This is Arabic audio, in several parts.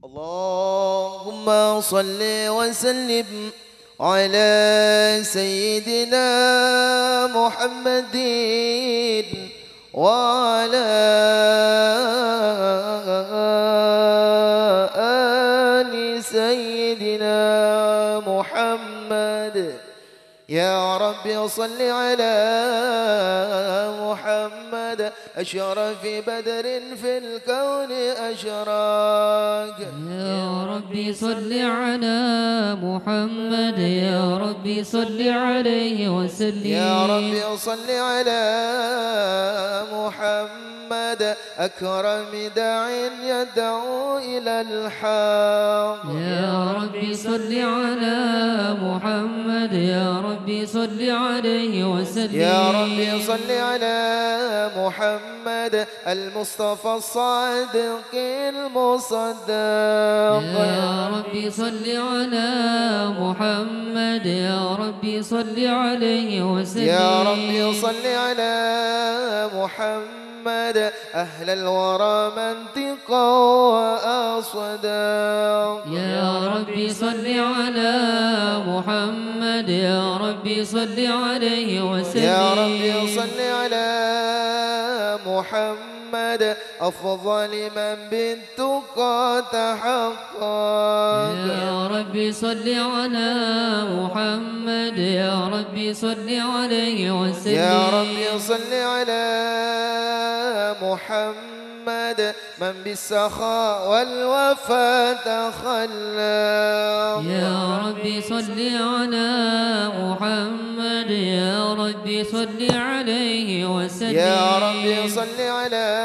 Allahumma salli wa sallim ala Sayyidina Muhammadin wa ala ali Sayyidina Muhammad. Ya Rabbi salli ala Muhammad ashrafi badrin fil kawni ashraq. Ya Rabbi salli ala Muhammad, ya Rabbi salli alayhi wa sallim. Ya Rabbi salli ala Muhammad akrami da'in yad'u ila al-haq. Ya Rabbi salli ala Muhammad, ya Rabbi صل عليه وسلم. يا ربي صل على محمد المصطفى الصادق المصدق. يا ربي صل على محمد، يا ربي صل عليه وسلم. يا ربي صل على محمد أهل الورى منطقا وأصدا. يا ربي صل على محمد، يا ربي صل عليه وسلم. يا ربي صل على محمد أفضل من بالتقى تحقق. يا ربي صل على محمد، يا ربي صل عليه وسلم. يا ربي صل على محمد من بالسخاء والوفاء تخلق. يا ربي صل على محمد، يا ربي صل عليه وسلم. يا ربي صل على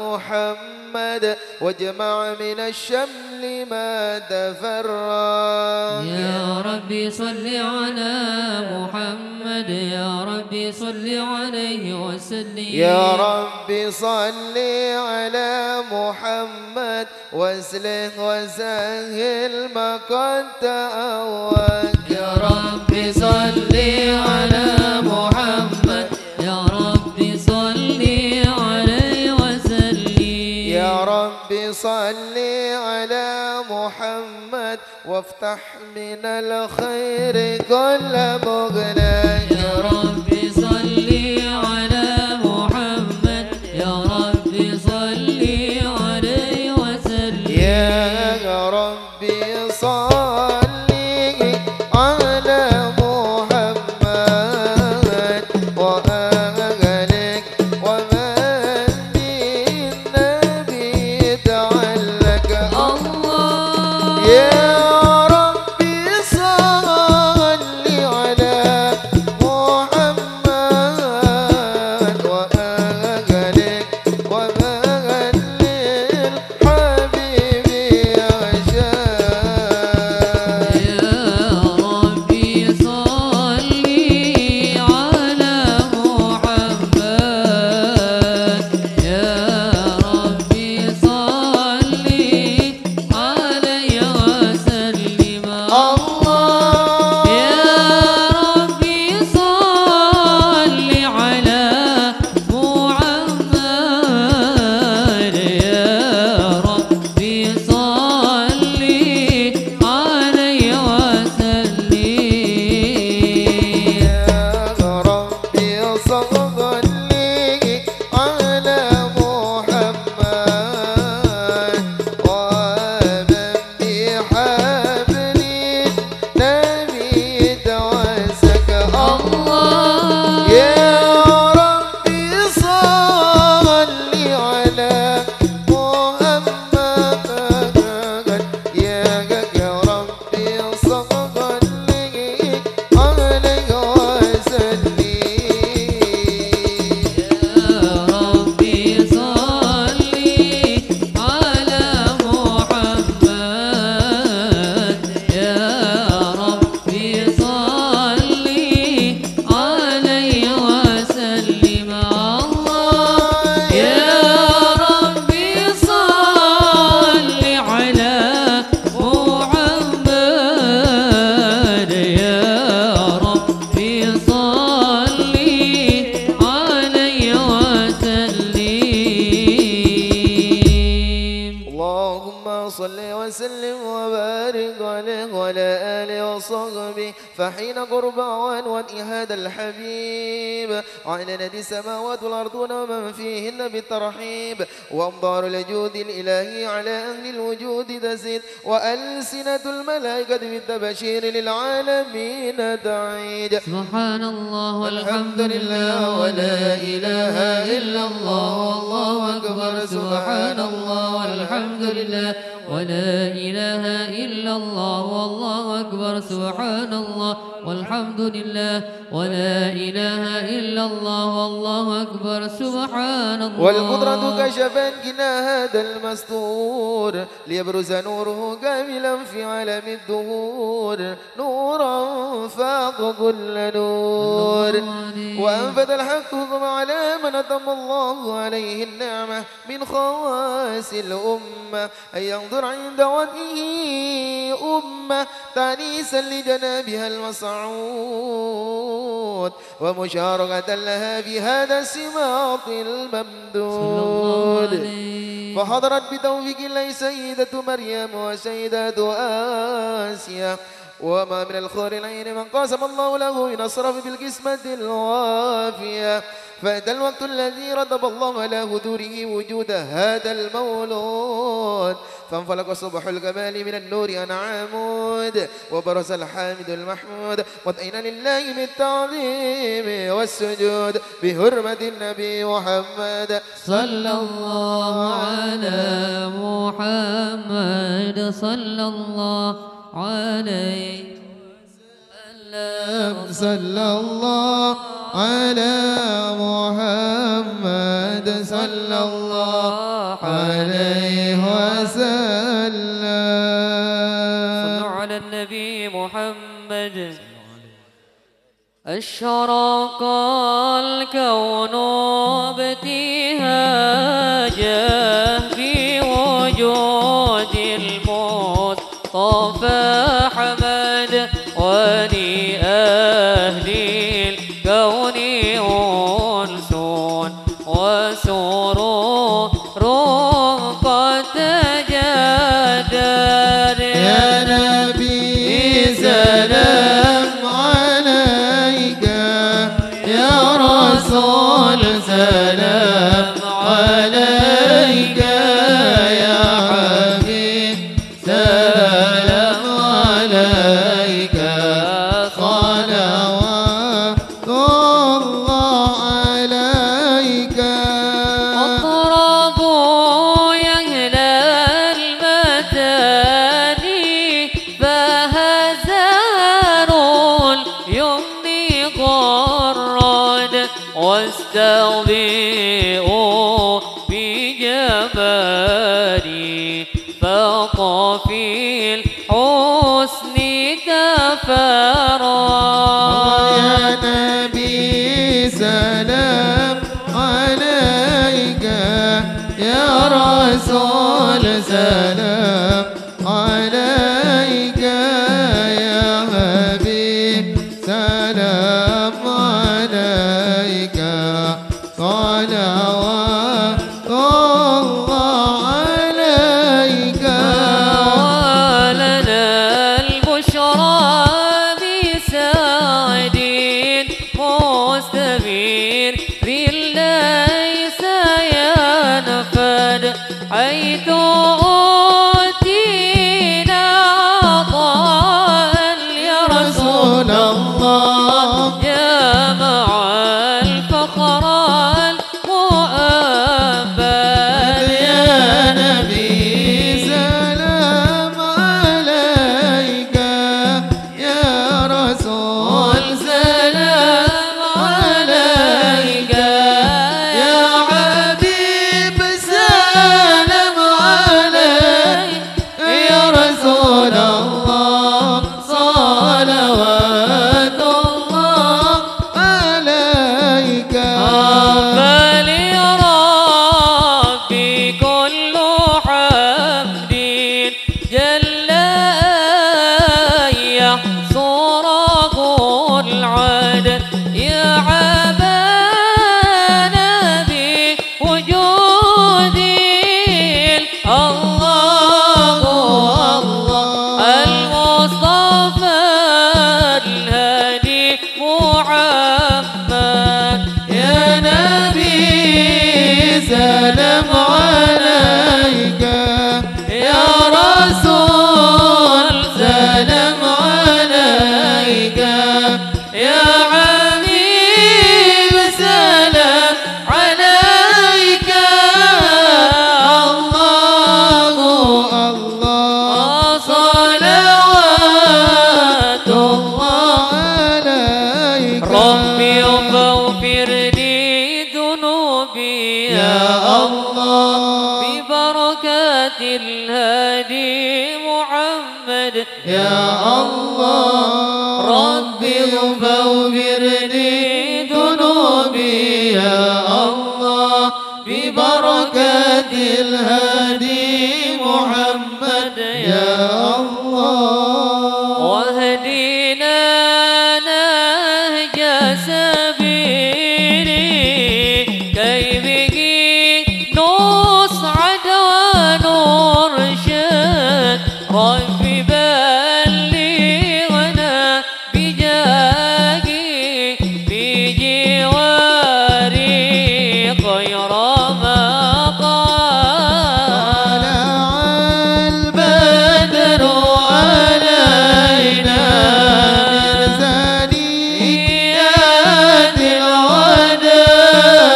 محمد واجمع من الشمل ما تفرق. يا ربي صل على محمد، يا ربي صل عليه وسلم. يا ربي صل على محمد واسلم وسهل ما كنت أود. يا ربي صل على محمد، يا ربي صل عليه وسلم. يا ربي صل على محمد وافتح من الخير كل مغلق. يا ربي صل على محمد، يا ربي صل عليه وسلم. يا ربي صل على محمد وآله ومن بالنبي تعلق. الله يا ربي صل على محمد. اللهم صل وسلم وبارك عليه وعلى آله وصحبه فحين قربا وأنوات هذا الحبيب على ندي السماوات والأرض ومن فيهن بالترحيب وانظار الجود الإلهي على أهل الوجود تزيد وألسنة الملائكة بالتبشير للعالمين تعيد سبحان الله والحمد لله ولا إله إلا الله والله أكبر سبحان الله والحمد لله ولا إله إلا الله والله أكبر سبحان الله والحمد لله ولا إله إلا الله والله أكبر سبحان الله والقدرة كشفت جناها هذا المستور ليبرز نوره كاملا في عالم الدهور نورا فاق كل نور وأنفذ الحق على من أتم الله عليه النعمة من خواص الأمة أن ينظر عند وجهه أمة تانيسا لجنابها المصعود ومشاركة لها في هذا السماط الممدود فحضرت بتوفيق الله سيدة مريم وسيدة آسيا وما من الخير العين من قاسم الله له من أصرف بالقسمة الوافية فأتى الوقت الذي رتب الله على هدوره وجود هذا المولود فانفلق صبح الجمال من النور أن عمود وبرز الحامد المحمود وطئن لله بالتعظيم والسجود بهرمة النبي محمد صلى الله على محمد صلى الله عليه وسلم صلى الله على محمد صلى الله عليه وسلم صلوا على النبي محمد أشرق الكون بابتهاجه في وجود الموت طف حمد ولأهل الكون أنس وسرور قد تجدد يا نبي سلام عليك يا رسول سلام عليك حيث أوتي الهادي محمد يا الله ربي فاغفرني ذنوبي يا الله ببركة الهادي محمد يا الله واهدنا نهج سبيلي كي به نسعد ونرشد ربي بلغنا بجاهي في جواري خير ما طلع البدر علينا من ثنيات الوداع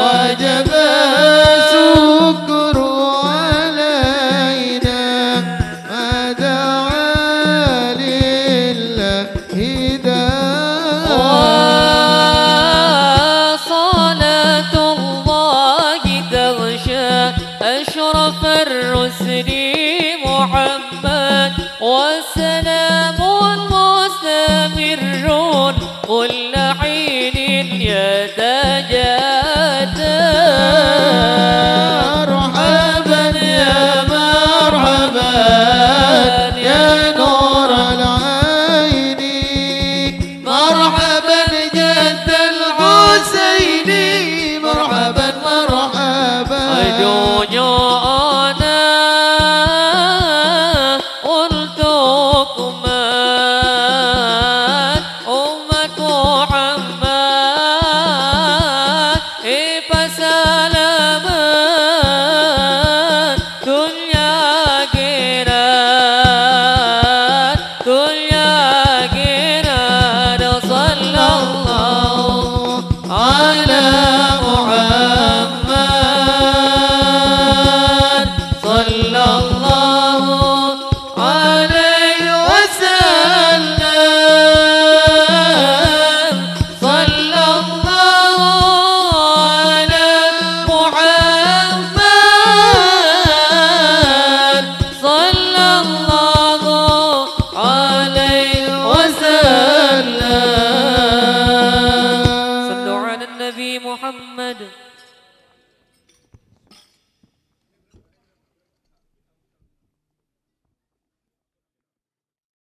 وجب الشكر علينا ما دعا لله وصلاة الله تغشى أشرف الرسل محمد وسلام مستمر كل حين يتجدد مرحبا يا مرحبا يا نور العين مرحبا جد الحسين مرحبا مرحبا دنيانا قلتكما أمة محمد بسلامات دنيا جيران صلى الله على محمد صلى الله عليه وسلم صلى الله على محمد صلى الله عليه وسلم صلوا على النبي محمد.